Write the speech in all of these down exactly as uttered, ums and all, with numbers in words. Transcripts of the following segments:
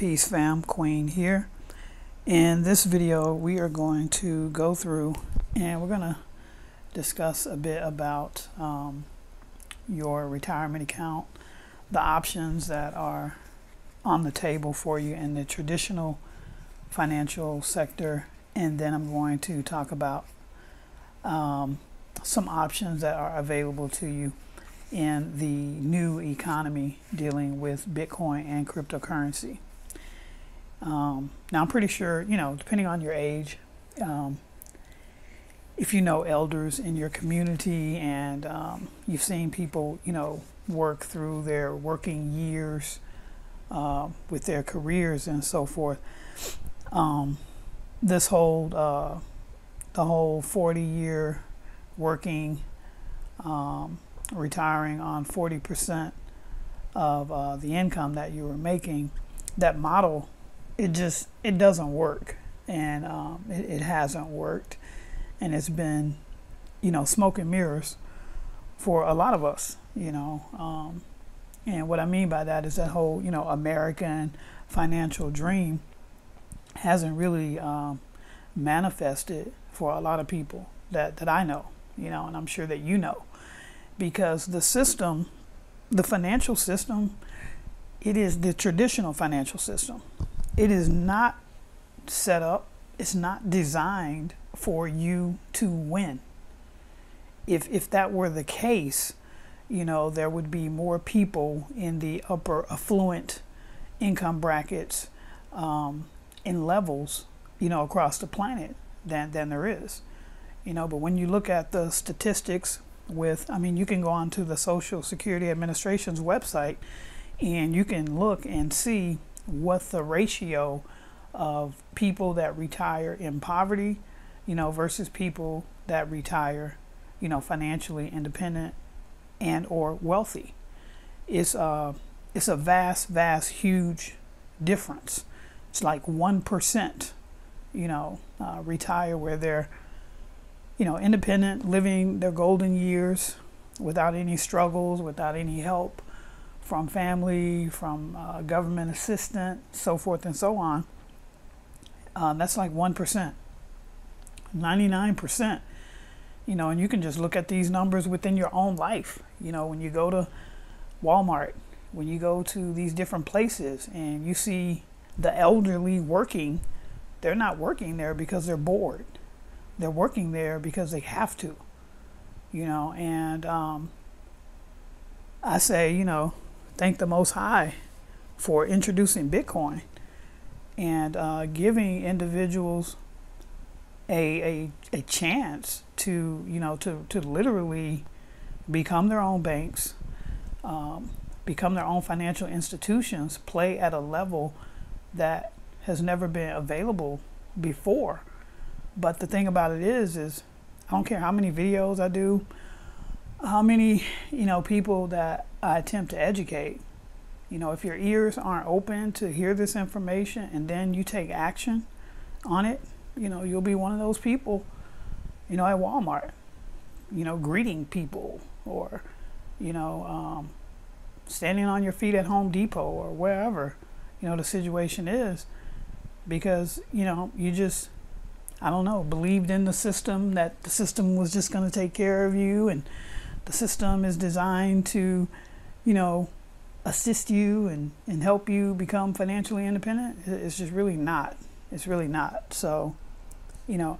Peace fam, Queen here. In this video we are going to go through and we're going to discuss a bit about um, your retirement account, the options that are on the table for you in the traditional financial sector, and then I'm going to talk about um, some options that are available to you in the new economy dealing with Bitcoin and cryptocurrency. Um, now I'm pretty sure, you know, depending on your age, um, if you know elders in your community and um, you've seen people, you know, work through their working years uh, with their careers and so forth, um, this whole, uh, the whole forty year working, um, retiring on forty percent of uh, the income that you were making, that model, it just, it doesn't work. And um, it, it hasn't worked. And it's been, you know, smoke and mirrors for a lot of us, you know. Um, and what I mean by that is that whole, you know, American financial dream hasn't really um, manifested for a lot of people that, that I know, you know, and I'm sure that you know. Because the system, the financial system, it is the traditional financial system. It is not set up, it's not designed for you to win. If, if that were the case, you know, there would be more people in the upper affluent income brackets um, and levels, you know, across the planet than, than there is. You know, but when you look at the statistics, with, I mean, you can go on to the Social Security Administration's website and you can look and see what the ratio of people that retire in poverty, you know, versus people that retire, you know, financially independent and or wealthy. It's a, it's a vast, vast, huge difference. It's like one percent, you know, uh, retire where they're, you know, independent, living their golden years without any struggles, without any help from family, from uh, government assistance, so forth and so on. Um, that's like one percent, ninety-nine percent, you know, and you can just look at these numbers within your own life. You know, when you go to Walmart, when you go to these different places and you see the elderly working, they're not working there because they're bored. They're working there because they have to, you know, and um, I say, you know, thank the Most High for introducing Bitcoin and uh, giving individuals a, a, a chance to, you know, to, to literally become their own banks, um, become their own financial institutions, play at a level that has never been available before. But the thing about it is, is I don't care how many videos I do, how many, you know, people that I attempt to educate, you know, if your ears aren't open to hear this information and then you take action on it, you know, you'll be one of those people, you know, at Walmart, you know, greeting people or, you know, um, standing on your feet at Home Depot or wherever, you know, the situation is, because, you know, you just, I don't know, believed in the system, that the system was just going to take care of you, and the system is designed to, you know, assist you and, and help you become financially independent. It's just really not. It's really not. So, you know,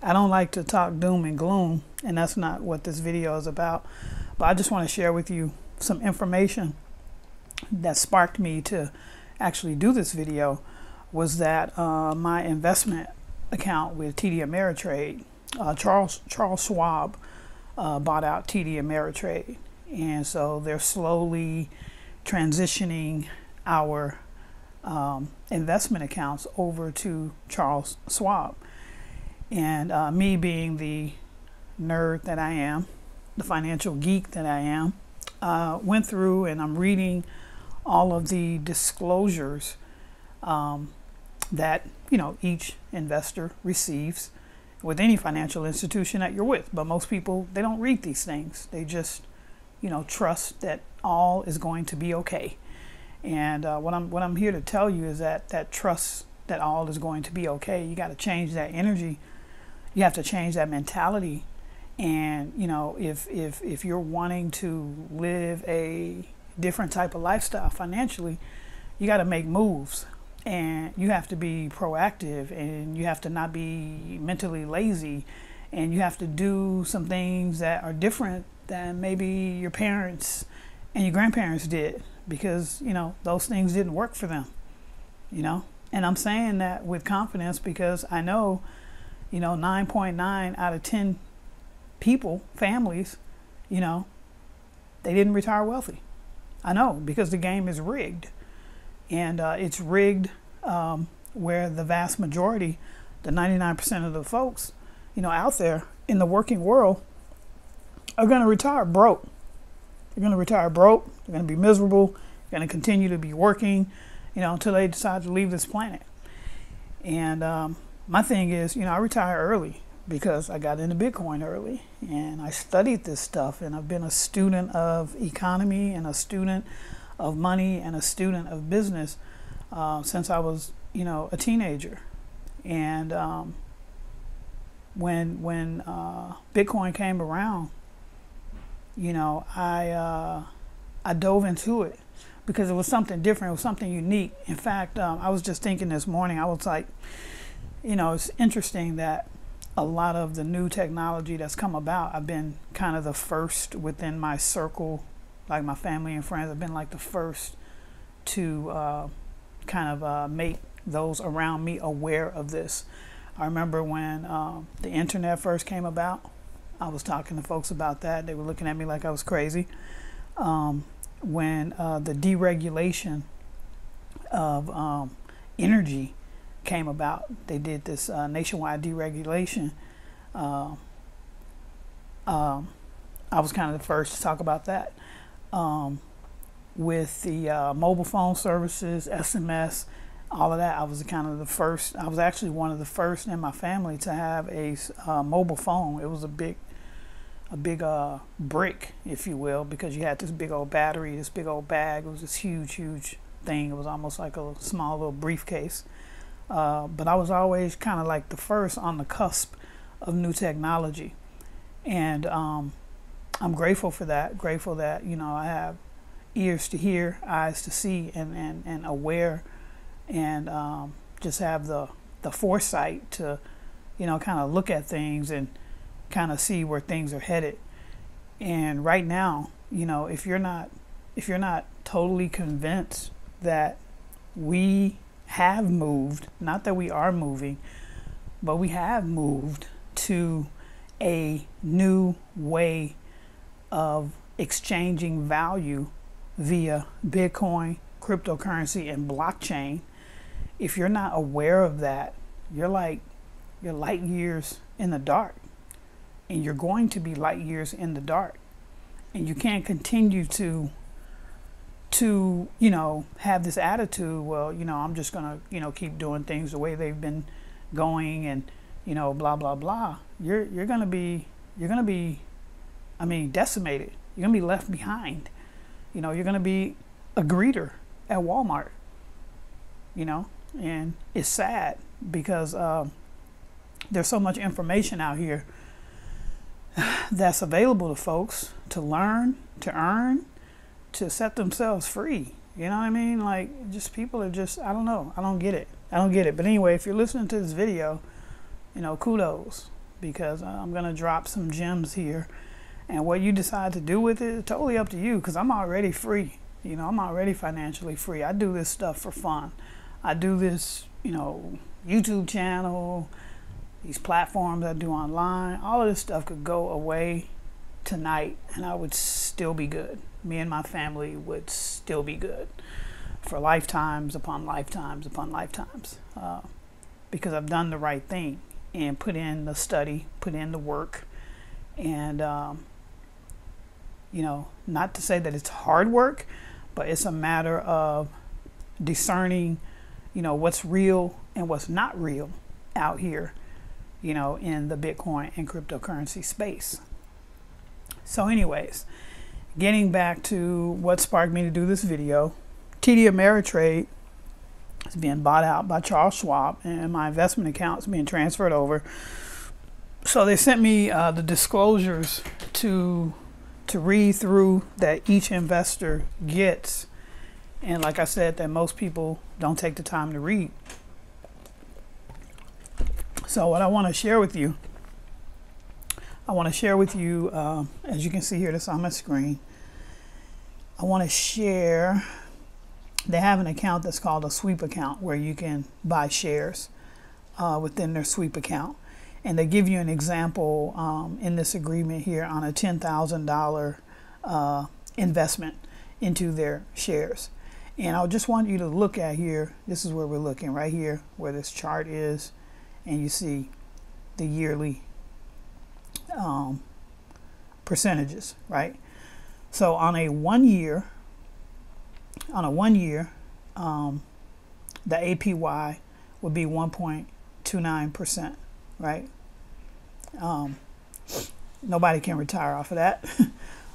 I don't like to talk doom and gloom, and that's not what this video is about. But I just want to share with you some information that sparked me to actually do this video, was that uh, my investment account with T D Ameritrade, uh, Charles Charles Schwab uh, bought out T D Ameritrade, and so they're slowly transitioning our um, investment accounts over to Charles Schwab. And uh, me being the nerd that I am, the financial geek that I am, uh, went through and I'm reading all of the disclosures um, that, you know, each investor receives with any financial institution that you're with. But most people, they don't read these things. They just, you know, trust that all is going to be okay. And uh, what I'm what I'm here to tell you is that that trust that all is going to be okay. You got to change that energy. You have to change that mentality. And you know, if if if you're wanting to live a different type of lifestyle financially, you got to make moves, and you have to be proactive, and you have to not be mentally lazy, and you have to do some things that are different than maybe your parents and your grandparents did, because you know those things didn't work for them. You know, and I'm saying that with confidence because I know, you know, nine point nine out of ten people, families, you know, they didn't retire wealthy. I know, because the game is rigged, and uh, it's rigged um, where the vast majority, the ninety-nine percent of the folks, you know, out there in the working world are going to retire broke. They're going to retire broke. They're going to be miserable. They're going to continue to be working, you know, until they decide to leave this planet. And um, my thing is, you know, I retire early because I got into Bitcoin early and I studied this stuff, and I've been a student of economy and a student of money and a student of business uh, since I was, you know, a teenager. And um, when when uh, Bitcoin came around, you know, I uh, I dove into it because it was something different. It was something unique. In fact, um, I was just thinking this morning, I was like, you know, it's interesting that a lot of the new technology that's come about, I've been kind of the first within my circle, like my family and friends, I've been like the first to uh, kind of uh, make those around me aware of this. I remember when um, the internet first came about, I was talking to folks about that. They were looking at me like I was crazy. Um, when uh, the deregulation of um, energy came about, they did this uh, nationwide deregulation. Uh, um, I was kind of the first to talk about that. Um, with the uh, mobile phone services, S M S, all of that, I was kind of the first. I was actually one of the first in my family to have a uh, mobile phone. It was a big, a big uh, brick, if you will, because you had this big old battery, this big old bag. It was this huge, huge thing. It was almost like a small little briefcase. Uh, but I was always kind of like the first on the cusp of new technology. And um, I'm grateful for that, grateful that, you know, I have ears to hear, eyes to see, and, and, and aware, and um, just have the, the foresight to, you know, kind of look at things and kind of see where things are headed. And right now, you know, if you're not, if you're not totally convinced that we have moved, not that we are moving, but we have moved to a new way of exchanging value via Bitcoin, cryptocurrency, and blockchain. If you're not aware of that, you're like, you're light years in the dark, and you're going to be light years in the dark, and you can't continue to to, you know, have this attitude, well, you know, I'm just going to, you know, keep doing things the way they've been going, and, you know, blah, blah, blah. You're, you're going to be, you're going to be, I mean, decimated. You're going to be left behind. You know, you're going to be a greeter at Walmart, you know, and it's sad because um, there's so much information out here that's available to folks to learn, to earn, to set themselves free. You know what I mean? Like, just people are just, I don't know. I don't get it. I don't get it. But anyway, if you're listening to this video, you know, kudos, because I'm going to drop some gems here. And what you decide to do with it is totally up to you, because I'm already free. You know, I'm already financially free. I do this stuff for fun. I do this, you know, YouTube channel, these platforms I do online. All of this stuff could go away tonight and I would still be good. Me and my family would still be good for lifetimes upon lifetimes upon lifetimes, uh, because I've done the right thing and put in the study, put in the work. And um, you know, not to say that it's hard work, but it's a matter of discerning, you know, what's real and what's not real out here, you know, in the Bitcoin and cryptocurrency space. So anyways, getting back to what sparked me to do this video, T D Ameritrade is being bought out by Charles Schwab, and my investment account is being transferred over. So they sent me uh, the disclosures to to read through that each investor gets, and like I said, that most people don't take the time to read. So what I want to share with you, I want to share with you, uh, as you can see here, this on my screen, I want to share, they have an account that's called a sweep account where you can buy shares uh, within their sweep account. And they give you an example um, in this agreement here on a ten thousand dollar uh, investment into their shares. And I just want you to look at here, this is where we're looking right here, where this chart is, and you see the yearly um, percentages, right? So on a one year, on a one year, um, the A P Y would be one point two nine percent, right? Um, nobody can retire off of that.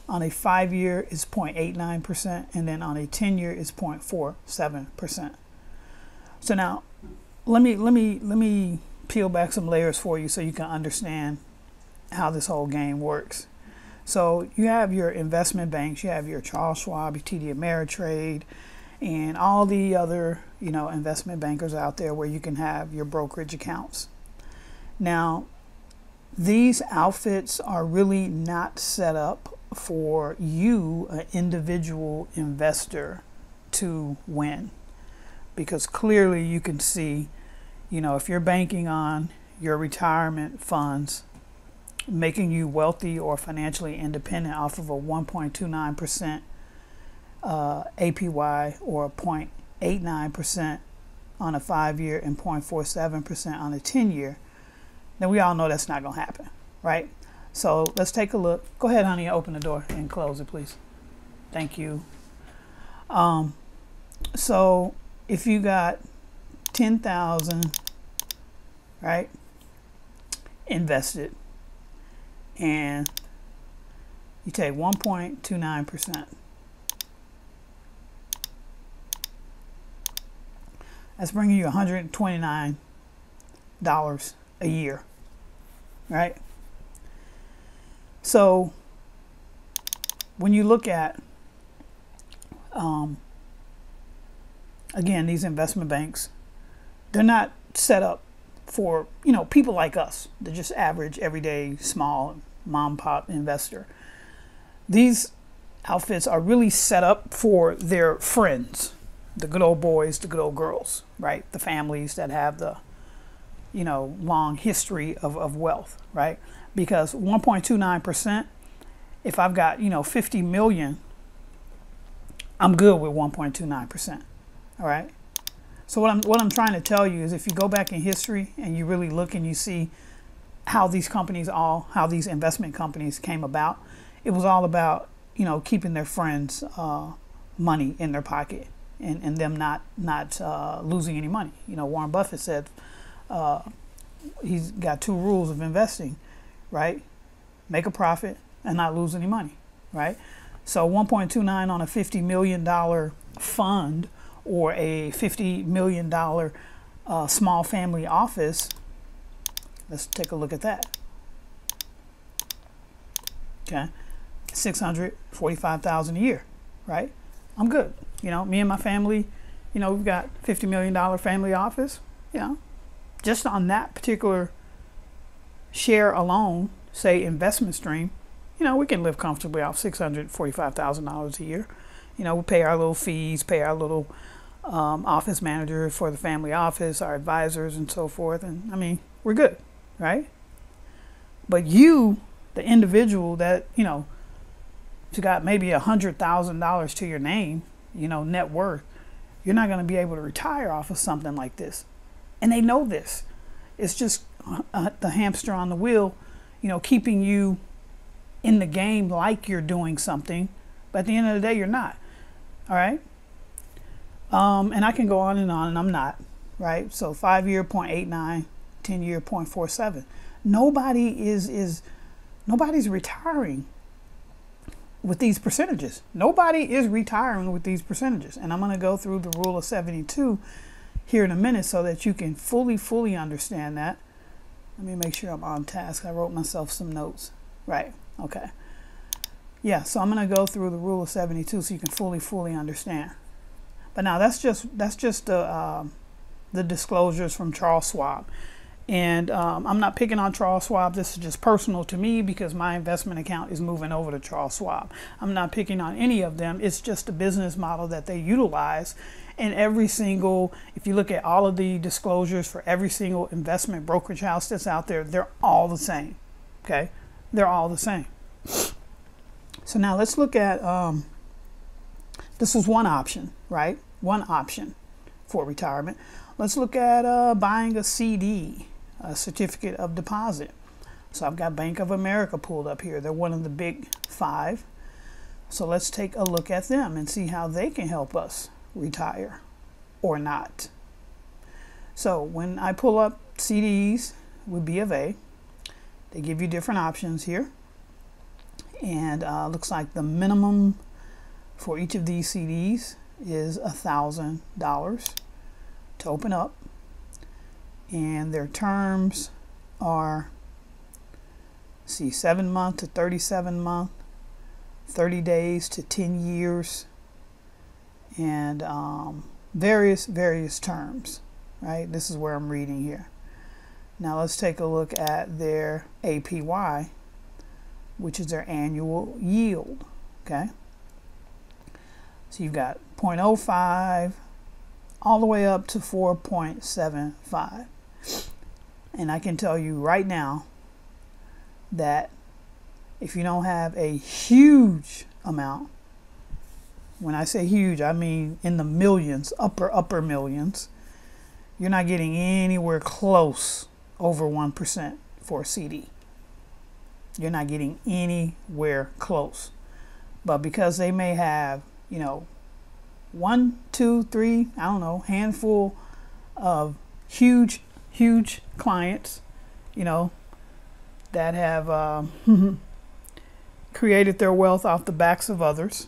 On a five year is zero point eight nine percent, and then on a ten year is zero point four seven percent. So now, let me let me let me peel back some layers for you so you can understand how this whole game works. So you have your investment banks, you have your Charles Schwab, your T D Ameritrade, and all the other, you know, investment bankers out there where you can have your brokerage accounts. Now, these outfits are really not set up for you, an individual investor, to win. Because clearly you can see, you know, if you're banking on your retirement funds making you wealthy or financially independent off of a one point two nine percent uh, A P Y or a zero point eight nine percent on a five year and zero point four seven percent on a ten year, then we all know that's not going to happen, right? So let's take a look. Go ahead, honey, open the door and close it, please. Thank you. Um, so if you got ten thousand, right, invested, and you take one point two nine percent. That's bringing you one hundred twenty-nine dollars a year, right? So when you look at, um, again, these investment banks, they're not set up for, you know, people like us. They're just average, everyday, small mom pop investor. These outfits are really set up for their friends, the good old boys, the good old girls, right? The families that have the, you know, long history of, of wealth, right? Because one point two nine percent, if I've got, you know, fifty million, I'm good with one point two nine percent, all right? So what I'm, what I'm trying to tell you is if you go back in history and you really look and you see how these companies all, how these investment companies came about, it was all about, you know, keeping their friends' uh, money in their pocket and, and them not, not uh, losing any money. You know, Warren Buffett said uh, he's got two rules of investing, right? Make a profit and not lose any money, right? So one point two nine on a fifty million dollar fund or a fifty million dollar uh, small family office. Let's take a look at that. Okay, six hundred forty-five thousand dollars a year, right? I'm good. You know, me and my family, you know, we've got fifty million dollar family office. You know, just on that particular share alone, say investment stream, you know, we can live comfortably off six hundred forty-five thousand dollars a year. You know, we pay our little fees, pay our little um, office manager for the family office, our advisors and so forth. And I mean, we're good, right? But you, the individual that, you know, you got maybe one hundred thousand dollars to your name, you know, net worth, you're not going to be able to retire off of something like this. And they know this. It's just uh, the hamster on the wheel, you know, keeping you in the game like you're doing something. But at the end of the day, you're not. All right. Um, and I can go on and on, and I'm not, right? So five year zero point eight nine, ten year zero point four seven. Nobody is is nobody's retiring with these percentages. Nobody is retiring with these percentages. And I'm going to go through the rule of seventy-two here in a minute so that you can fully, fully understand that. Let me make sure I'm on task. I wrote myself some notes. Right. Okay. Yeah. So I'm going to go through the rule of seventy-two so you can fully, fully understand. But now that's just, that's just the, uh, the disclosures from Charles Schwab. And um, I'm not picking on Charles Schwab. This is just personal to me because my investment account is moving over to Charles Schwab. I'm not picking on any of them. It's just the business model that they utilize. And every single, if you look at all of the disclosures for every single investment brokerage house that's out there, they're all the same. Okay, they're all the same. So now let's look at, um, this was one option, right? One option for retirement. Let's look at uh, buying a C D. A certificate of deposit. So I've got Bank of America pulled up here. They're one of the big five. So let's take a look at them and see how they can help us retire or not. So when I pull up C Ds with B of A, they give you different options here. And uh, looks like the minimum for each of these C Ds is one thousand dollars to open up. And their terms are, see, seven month to thirty-seven month, thirty days to ten years, and um, various, various terms, right? This is where I'm reading here. Now let's take a look at their A P Y, which is their annual yield, okay? So you've got zero point zero five all the way up to four point seven five. And I can tell you right now that if you don't have a huge amount, when I say huge, I mean in the millions, upper, upper millions, you're not getting anywhere close over one percent for a C D. You're not getting anywhere close. But because they may have, you know, one, two, three, I don't know, handful of huge huge clients, you know, that have um, created their wealth off the backs of others.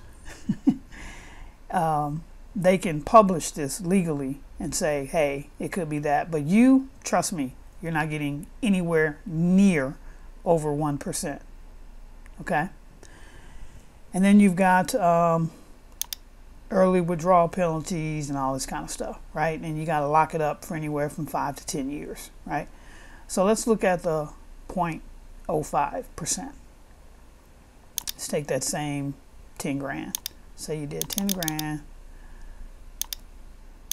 um, they can publish this legally and say, hey, it could be that. But you, trust me, you're not getting anywhere near over one percent. Okay. And then you've got um, early withdrawal penalties and all this kind of stuff, right? And you got to lock it up for anywhere from five to ten years, right? So let's look at the zero point zero five percent. Let's take that same ten grand. Say you did ten grand, zero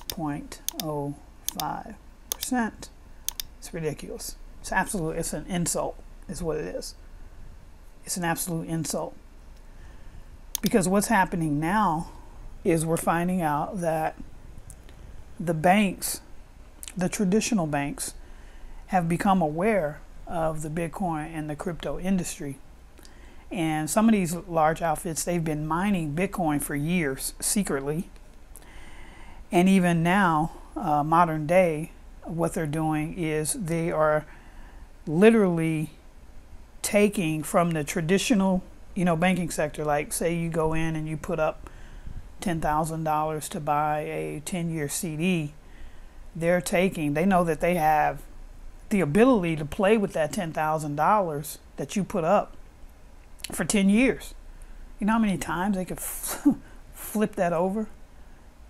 point zero five percent. It's ridiculous. It's absolute. It's an insult, is what it is. It's an absolute insult. Because what's happening now is we're finding out that the banks, the traditional banks, have become aware of the Bitcoin and the crypto industry. And some of these large outfits, they've been mining Bitcoin for years secretly. And even now, uh, modern day, what they're doing is they are literally taking from the traditional, you know, banking sector. Like, say you go in and you put up ten thousand dollars to buy a ten year C D, they're taking, they know that they have the ability to play with that ten thousand dollars that you put up for ten years. You know how many times they could flip that over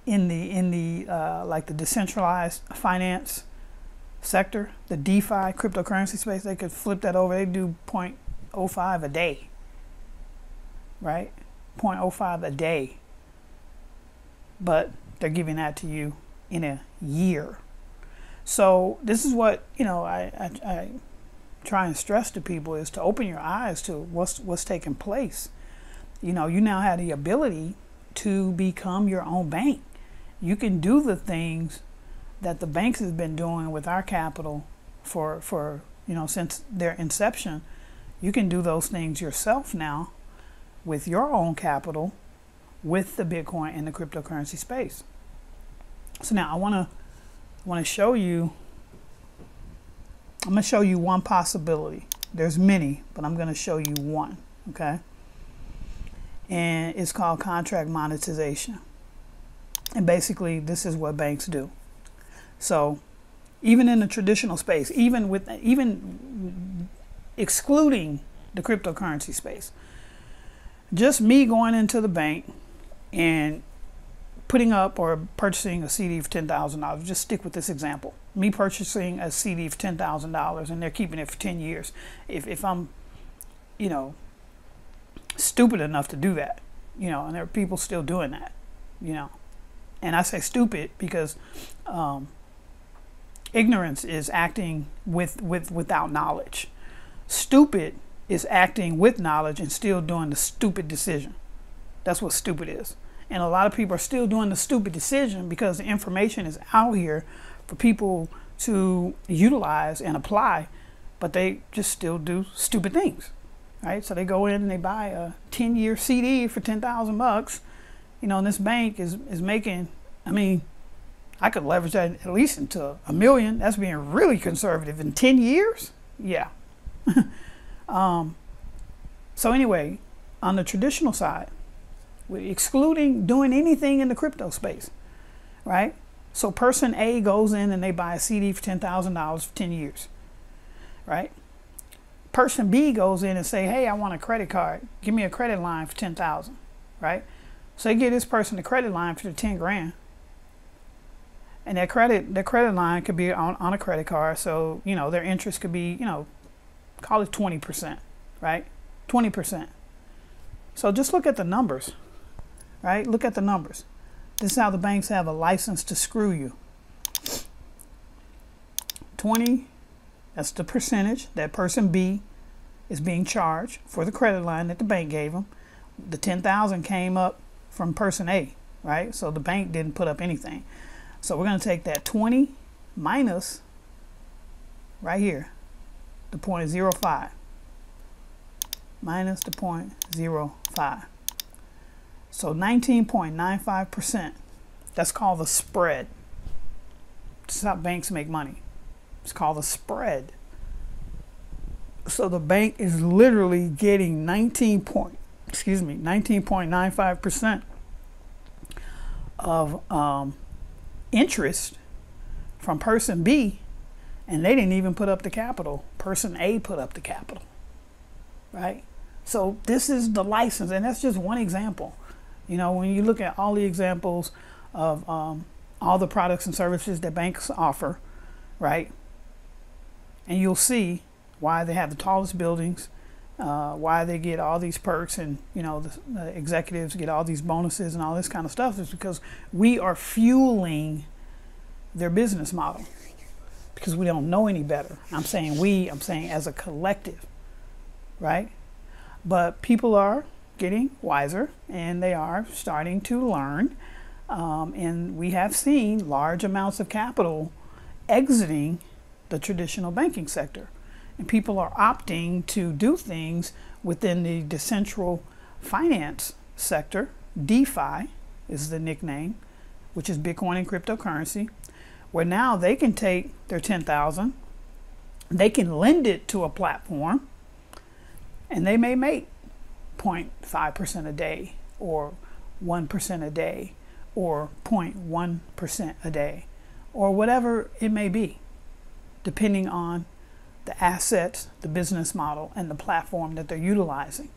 in the, in the uh, like the decentralized finance sector, the DeFi cryptocurrency space, they could flip that over. They do zero point zero five a day, right? zero point zero five a day. But they're giving that to you in a year. So this is what, you know, I, I, I try and stress to people is to open your eyes to what's, what's taking place. You know, you now have the ability to become your own bank. You can do the things that the banks have been doing with our capital for, for you know, since their inception. You can do those things yourself now with your own capital, with the Bitcoin and the cryptocurrency space. So now I want to want to show you, I'm going to show you one possibility. There's many, but I'm going to show you one, okay? and it's called contract monetization. And basically, this is what banks do. So even in the traditional space, even with even excluding the cryptocurrency space, just me going into the bank and putting up or purchasing a C D for ten thousand dollars, just stick with this example, me purchasing a C D for ten thousand dollars and they're keeping it for ten years. If, if I'm, you know, stupid enough to do that, you know, and there are people still doing that, you know, and I say stupid because um, ignorance is acting with, with without knowledge. Stupid is acting with knowledge and still doing the stupid decision. That's what stupid is. And a lot of people are still doing the stupid decision because the information is out here for people to utilize and apply, but they just still do stupid things, right? So they go in and they buy a ten-year C D for ten thousand bucks. You know, and this bank is, is making, I mean, I could leverage that at least into a million. That's being really conservative. In ten years? Yeah. um, so anyway, on the traditional side, excluding doing anything in the crypto space, right? So person A goes in and they buy a C D for ten thousand dollars for ten years, right? Person B goes in and say, hey, I want a credit card. Give me a credit line for ten thousand, right? So they give this person the credit line for the ten grand. And that credit, that credit line could be on, on a credit card. So, you know, their interest could be, you know, call it twenty percent, right? twenty percent. So just look at the numbers, right? Look at the numbers. This is how the banks have a license to screw you. twenty, that's the percentage that person B is being charged for the credit line that the bank gave them. The ten thousand came up from person A, right? So the bank didn't put up anything. So we're going to take that twenty minus right here, the zero point zero five, minus the zero point zero five. So nineteen point nine five percent. That's called the spread. This is how banks make money. It's called the spread. So the bank is literally getting nineteen point excuse me nineteen point nine five percent of um, interest from person B, and they didn't even put up the capital. Person A put up the capital, right? So this is the license, and that's just one example. You know, when you look at all the examples of um, all the products and services that banks offer, right? And you'll see why they have the tallest buildings, uh, why they get all these perks, and, you know, the, the executives get all these bonuses and all this kind of stuff, is because we are fueling their business model because we don't know any better. I'm saying we, I'm saying as a collective, right? But people are getting wiser and they are starting to learn. Um, and we have seen large amounts of capital exiting the traditional banking sector. And people are opting to do things within the decentralized finance sector. DeFi is the nickname, which is Bitcoin and cryptocurrency, where now they can take their ten thousand, they can lend it to a platform, and they may make zero point five percent a day, or one percent a day, or zero point one percent a day, or whatever it may be, depending on the assets, the business model, and the platform that they're utilizing,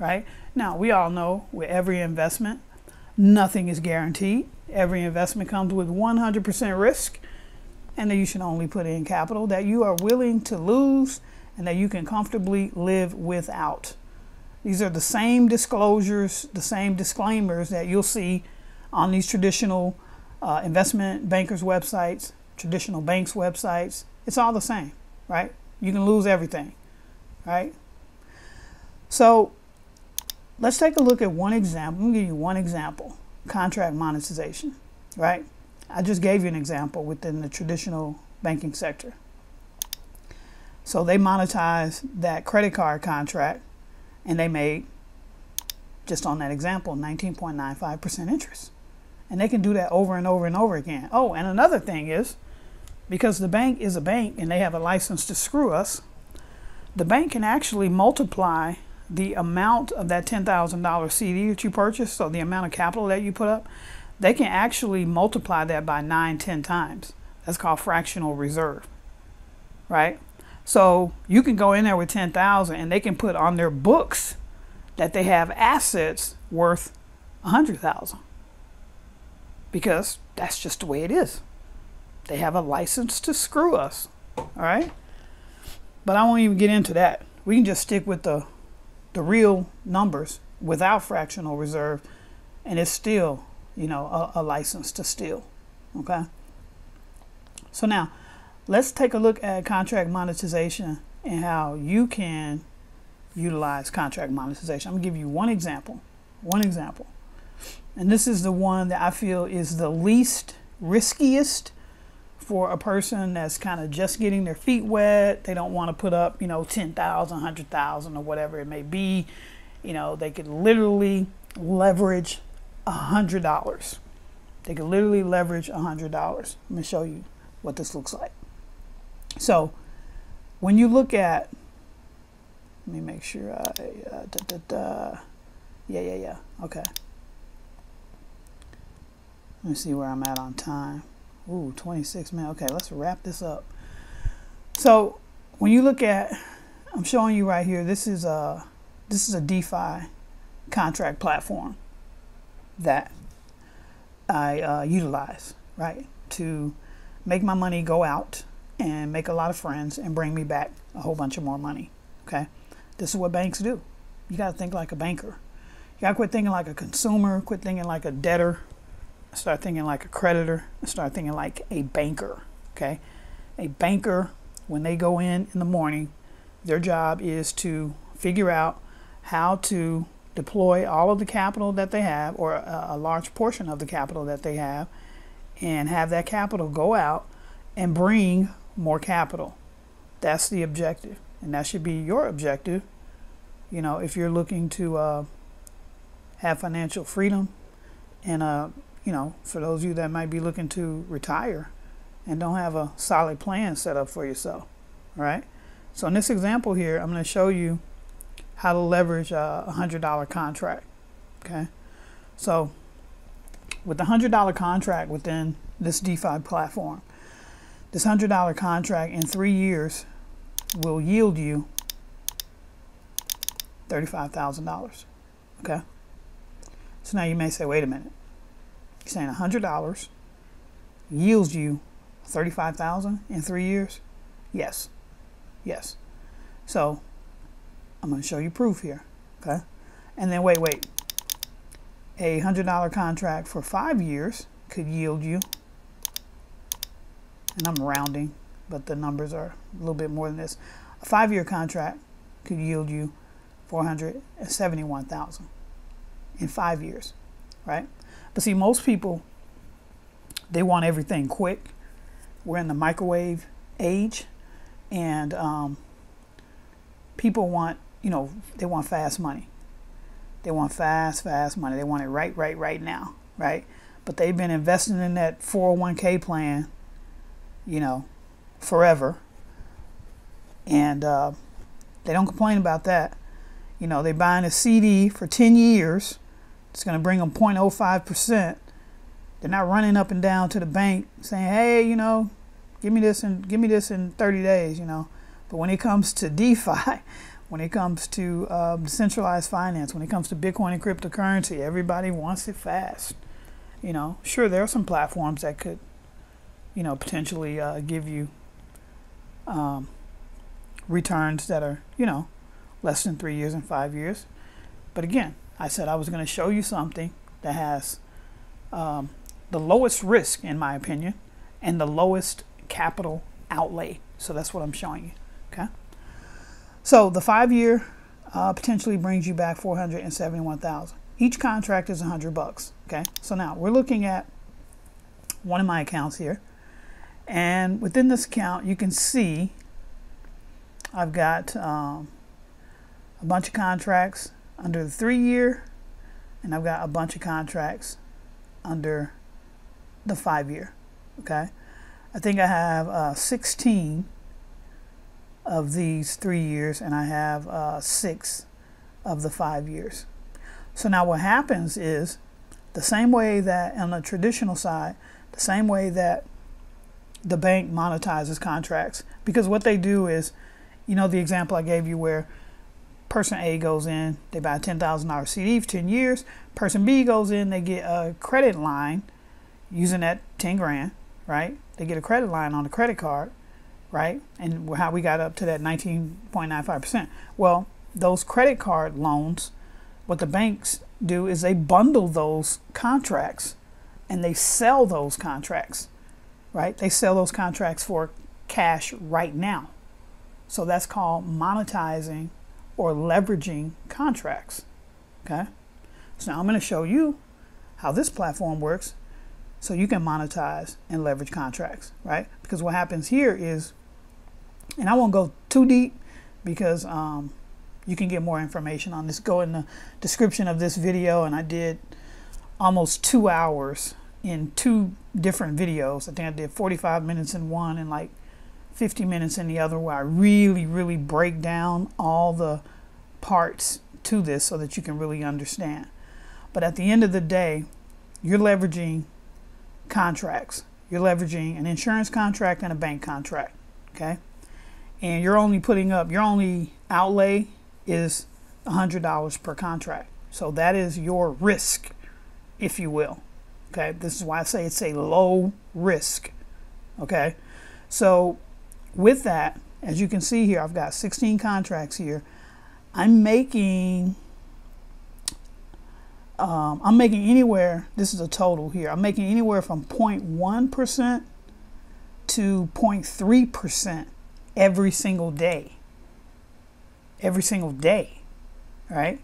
right? Now, we all know with every investment, nothing is guaranteed. Every investment comes with one hundred percent risk, and that you should only put in capital that you are willing to lose and that you can comfortably live without. These are the same disclosures, the same disclaimers that you'll see on these traditional uh, investment bankers' websites, traditional banks' websites. It's all the same, right? You can lose everything, right? So let's take a look at one example. I'm gonna give you one example, contract monetization, right? I just gave you an example within the traditional banking sector. So they monetized that credit card contract and they made, just on that example, nineteen point nine five percent interest. And they can do that over and over and over again. Oh, and another thing is, because the bank is a bank and they have a license to screw us, the bank can actually multiply the amount of that ten thousand dollar C D that you purchased, so the amount of capital that you put up, they can actually multiply that by nine, ten times. That's called fractional reserve, right? So you can go in there with ten thousand and they can put on their books that they have assets worth one hundred thousand, because that's just the way it is. They have a license to screw us, all right? But I won't even get into that. We can just stick with the, the real numbers without fractional reserve, and it's still, you know, a, a license to steal, okay? So now, let's take a look at contract monetization and how you can utilize contract monetization. I'm gonna give you one example, one example. And this is the one that I feel is the least riskiest for a person that's kind of just getting their feet wet. They don't want to put up, you know, ten thousand, one hundred thousand, or whatever it may be. You know, they could literally leverage one hundred dollars. They could literally leverage one hundred dollars. Let me show you what this looks like. So when you look at, let me make sure I, uh, da, da, da. yeah, yeah, yeah, okay. Let me see where I'm at on time. Ooh, twenty-six minutes. Okay, let's wrap this up. So when you look at, I'm showing you right here, this is a, this is a DeFi contract platform that I uh, utilize, right, to make my money go out and make a lot of friends and bring me back a whole bunch of more money, okay? This is what banks do. You got to think like a banker. You got to quit thinking like a consumer, quit thinking like a debtor, start thinking like a creditor, start thinking like a banker, okay? A banker, when they go in in the morning, their job is to figure out how to deploy all of the capital that they have, or a, a large portion of the capital that they have, and have that capital go out and bring more capital. That's the objective, and that should be your objective. You know, if you're looking to uh, have financial freedom, and uh, you know, for those of you that might be looking to retire and don't have a solid plan set up for yourself, all right? So in this example here, I'm going to show you how to leverage a one hundred dollar contract, okay? So with the one hundred dollar contract within this DeFi platform, this one hundred dollar contract in three years will yield you thirty-five thousand dollars, okay? So now you may say, wait a minute. You're saying one hundred dollars yields you thirty-five thousand dollars in three years? Yes. Yes. So I'm going to show you proof here. Okay. And then wait, wait. A one hundred dollar contract for five years could yield you, and I'm rounding, but the numbers are a little bit more than this. A five-year contract could yield you four hundred seventy-one thousand dollars in five years, right? But see, most people, they want everything quick. We're in the microwave age, and um, people want, you know, they want fast money. They want fast, fast money. They want it right, right, right now, right? But they've been investing in that four oh one K plan, you know, forever. And uh, they don't complain about that. You know, they're buying a C D for ten years. It's going to bring them zero point zero five percent. They're not running up and down to the bank saying, hey, you know, give me this and give me this in thirty days, you know. But when it comes to DeFi, when it comes to uh, decentralized finance, when it comes to Bitcoin and cryptocurrency, everybody wants it fast. You know, sure, there are some platforms that could, you know, potentially uh, give you um, returns that are, you know, less than three years and five years. But again, I said I was going to show you something that has um, the lowest risk, in my opinion, and the lowest capital outlay. So that's what I'm showing you. Okay. So the five-year uh, potentially brings you back four hundred seventy-one thousand dollars. Each contract is one hundred bucks. Okay. So now we're looking at one of my accounts here, and within this account, you can see I've got um, a bunch of contracts under the three year, and I've got a bunch of contracts under the five year, okay? I think I have uh, sixteen of these three years, and I have uh, six of the five years. So now what happens is, the same way that on the traditional side, the same way that the bank monetizes contracts, because what they do is, you know, the example I gave you where person A goes in, they buy a ten thousand dollar C D for ten years, person B goes in, they get a credit line using that ten grand, right? They get a credit line on the credit card, right? And how we got up to that nineteen point nine five percent. Well, those credit card loans, what the banks do is they bundle those contracts and they sell those contracts, right? They sell those contracts for cash right now. So that's called monetizing or leveraging contracts, okay? So now I'm gonna show you how this platform works so you can monetize and leverage contracts, right? Because what happens here is, and I won't go too deep because um, you can get more information on this. Go in the description of this video, and I did almost two hours in two different videos. I think I did forty-five minutes in one and like fifty minutes in the other, where I really, really break down all the parts to this so that you can really understand. But at the end of the day, you're leveraging contracts. You're leveraging an insurance contract and a bank contract, okay? And you're only putting up, your only outlay is one hundred dollars per contract. So that is your risk, if you will, okay? This is why I say it's a low risk, okay? So with that, as you can see here, I've got sixteen contracts here. I'm making, um, I'm making anywhere, this is a total here, I'm making anywhere from zero point one percent to zero point three percent every single day. Every single day, right?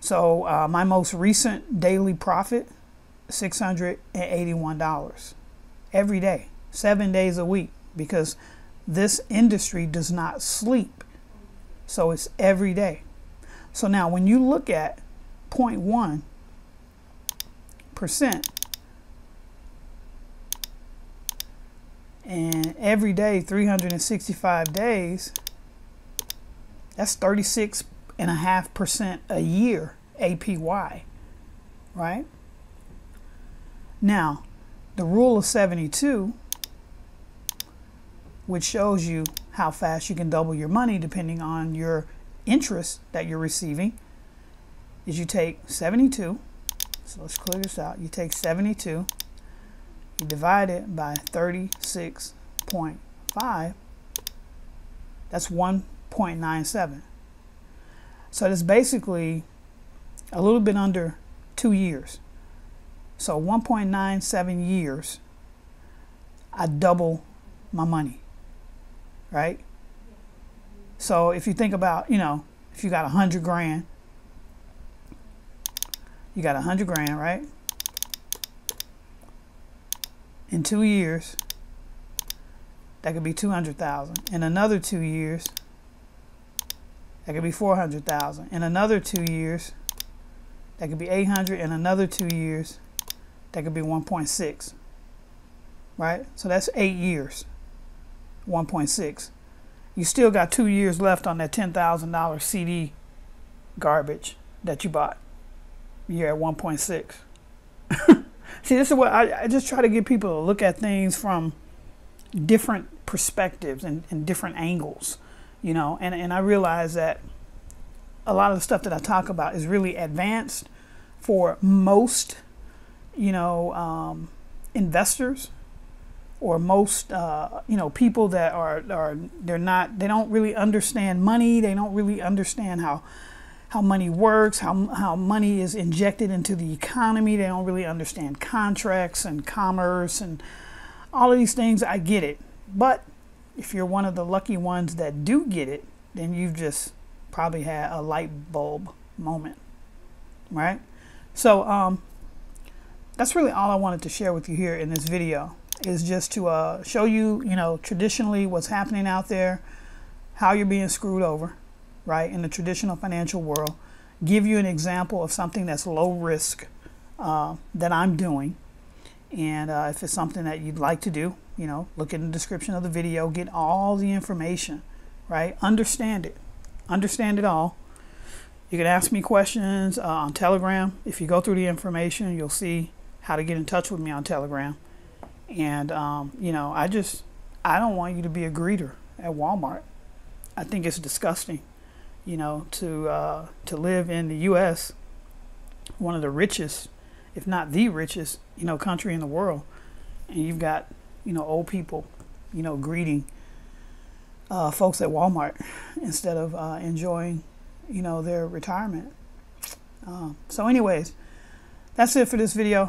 So uh, my most recent daily profit, six hundred eighty-one dollars every day, seven days a week, because this industry does not sleep. So it's every day. So now when you look at zero point one percent and every day, three hundred sixty-five days, that's thirty-six and a half percent a year A P Y, right? Now, the rule of seventy-two, which shows you how fast you can double your money depending on your interest that you're receiving, is you take seventy-two, so let's clear this out, you take seventy-two, you divide it by thirty-six point five, that's one point nine seven. So that's basically a little bit under two years. So one point nine seven years, I double my money. Right? So if you think about, you know, if you got a hundred grand, you got a hundred grand, right? In two years, that could be two hundred thousand. In another two years, that could be four hundred thousand. In another two years, that could be eight hundred. In another two years, that could be one point six, right? So that's eight years. one point six. You still got two years left on that ten thousand dollar C D garbage that you bought. You're at one point six. See, this is what I, I just try to get people to look at things from different perspectives and, and different angles, you know, and, and I realize that a lot of the stuff that I talk about is really advanced for most, you know, um, investors. Or most, uh, you know, people that are are they're not they don't really understand money. They don't really understand how how money works, how how money is injected into the economy. They don't really understand contracts and commerce and all of these things. I get it, but if you're one of the lucky ones that do get it, then you've just probably had a light bulb moment, right? So um, that's really all I wanted to share with you here in this video. Is just to uh, show you, you know, traditionally what's happening out there, how you're being screwed over, right, in the traditional financial world. Give you an example of something that's low risk uh, that I'm doing. And uh, if it's something that you'd like to do, you know, look in the description of the video, get all the information, right? Understand it. Understand it all. You can ask me questions uh, on Telegram. If you go through the information, you'll see how to get in touch with me on Telegram. And, um, you know, I just, I don't want you to be a greeter at Walmart. I think it's disgusting, you know, to, uh, to live in the U S, one of the richest, if not the richest, you know, country in the world. And you've got, you know, old people, you know, greeting uh, folks at Walmart instead of uh, enjoying, you know, their retirement. Um, so anyways, that's it for this video.